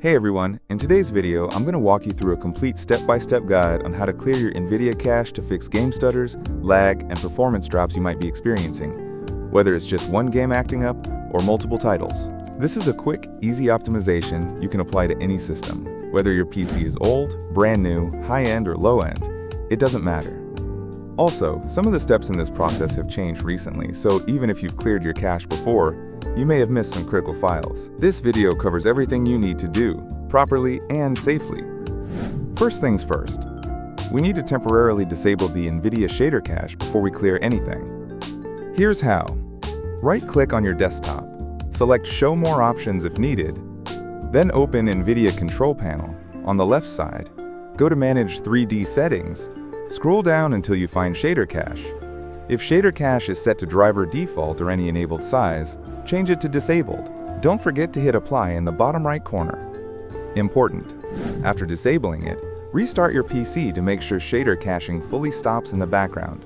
Hey everyone, in today's video I'm going to walk you through a complete step-by-step guide on how to clear your NVIDIA cache to fix game stutters, lag, and performance drops you might be experiencing, whether it's just one game acting up or multiple titles. This is a quick, easy optimization you can apply to any system. Whether your PC is old, brand new, high-end, or low-end, it doesn't matter. Also, some of the steps in this process have changed recently, so even if you've cleared your cache before, you may have missed some critical files. This video covers everything you need to do, properly and safely. First things first, we need to temporarily disable the NVIDIA Shader Cache before we clear anything. Here's how. Right-click on your desktop, select Show More Options if needed, then open NVIDIA Control Panel. On the left side, go to Manage 3D Settings, scroll down until you find Shader Cache. If Shader Cache is set to driver default or any enabled size, change it to disabled. Don't forget to hit Apply in the bottom right corner. Important. After disabling it, restart your PC to make sure shader caching fully stops in the background.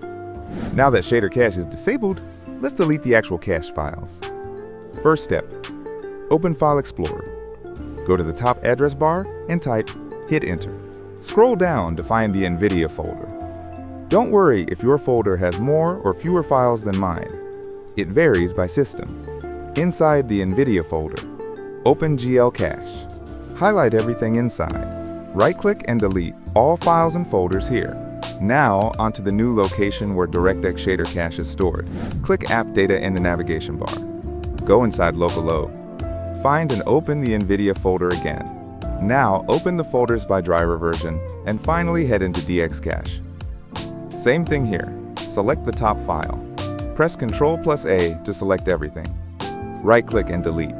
Now that Shader Cache is disabled, let's delete the actual cache files. First step. Open File Explorer. Go to the top address bar and hit Enter. Scroll down to find the NVIDIA folder. Don't worry if your folder has more or fewer files than mine. It varies by system. Inside the NVIDIA folder, open GLCache. Highlight everything inside. Right-click and delete all files and folders here. Now onto the new location where DirectX Shader Cache is stored. Click App Data in the navigation bar. Go inside Local.o. Find and open the NVIDIA folder again. Now open the folders by driver version and finally head into DXCache. Same thing here. Select the top file. Press Ctrl+A to select everything. Right-click and delete.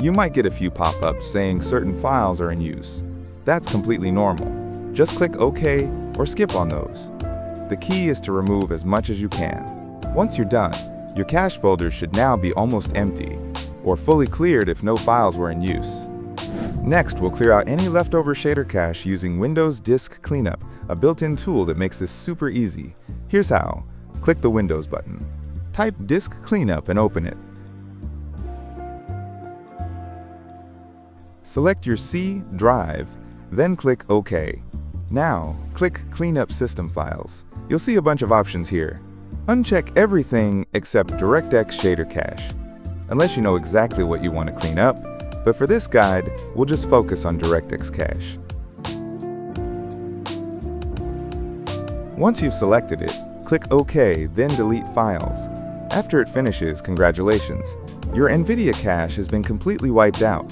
You might get a few pop-ups saying certain files are in use. That's completely normal. Just click OK or skip on those. The key is to remove as much as you can. Once you're done, your cache folder should now be almost empty, or fully cleared if no files were in use. Next, we'll clear out any leftover shader cache using Windows Disk Cleanup, a built-in tool that makes this super easy. Here's how. Click the Windows button. Type Disk Cleanup and open it. Select your C drive, then click OK. Now, click Clean Up System Files. You'll see a bunch of options here. Uncheck everything except DirectX Shader Cache, unless you know exactly what you want to clean up. But for this guide, we'll just focus on DirectX Cache. Once you've selected it, click OK, then delete files. After it finishes, congratulations. Your NVIDIA cache has been completely wiped out.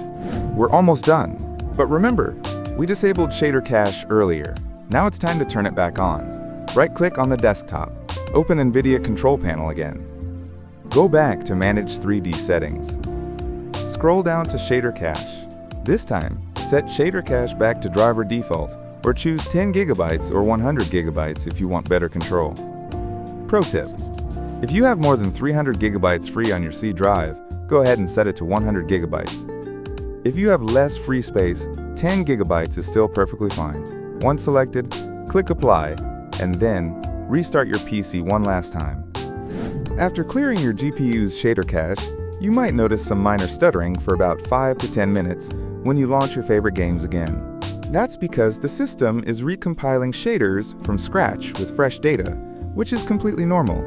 We're almost done. But remember, we disabled Shader Cache earlier. Now it's time to turn it back on. Right-click on the desktop. Open NVIDIA Control Panel again. Go back to Manage 3D Settings. Scroll down to Shader Cache. This time, set Shader Cache back to driver default, or choose 10 gigabytes or 100 gigabytes if you want better control. Pro tip: if you have more than 300 gigabytes free on your C drive, go ahead and set it to 100 gigabytes. If you have less free space, 10 gigabytes is still perfectly fine. Once selected, click Apply, and then restart your PC one last time. After clearing your GPU's Shader Cache, you might notice some minor stuttering for about 5 to 10 minutes when you launch your favorite games again. That's because the system is recompiling shaders from scratch with fresh data, which is completely normal.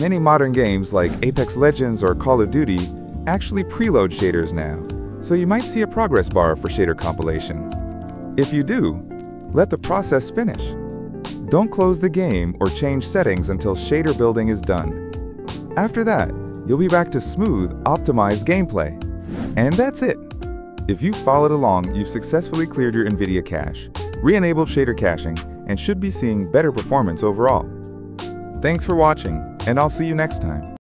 Many modern games like Apex Legends or Call of Duty actually preload shaders now, so you might see a progress bar for shader compilation. If you do, let the process finish. Don't close the game or change settings until shader building is done. After that, you'll be back to smooth, optimized gameplay. And that's it. If you've followed along, you've successfully cleared your NVIDIA cache, re-enabled shader caching, and should be seeing better performance overall. Thanks for watching, and I'll see you next time.